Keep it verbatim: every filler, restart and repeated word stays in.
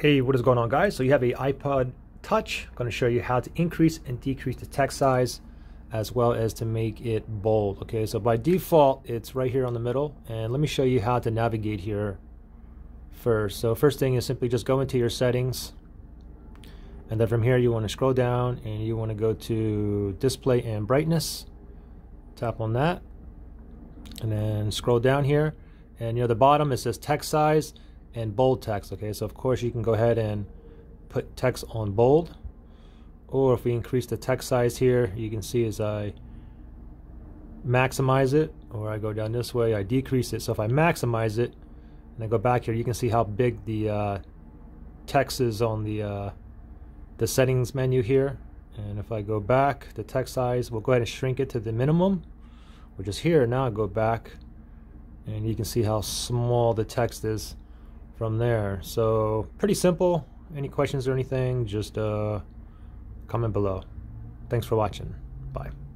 Hey, what is going on, guys? So you have an iPod Touch. I'm going to show you how to increase and decrease the text size, as well as to make it bold. Okay, so by default it's right here on the middle, and let me show you how to navigate here first. So first thing is simply just go into your settings, and then from here you want to scroll down and you want to go to display and brightness. Tap on that and then scroll down here, and near the bottom it says text size and bold text. Okay, so of course you can go ahead and put text on bold, or if we increase the text size here, you can see as I maximize it, or I go down this way, I decrease it. So if I maximize it and I go back here, you can see how big the uh, text is on the uh, the settings menu here. And if I go back, the text size, we'll go ahead and shrink it to the minimum, which is here. Now I go back and you can see how small the text is from there. So pretty simple. Any questions or anything, just uh, comment below. Thanks for watching. Bye.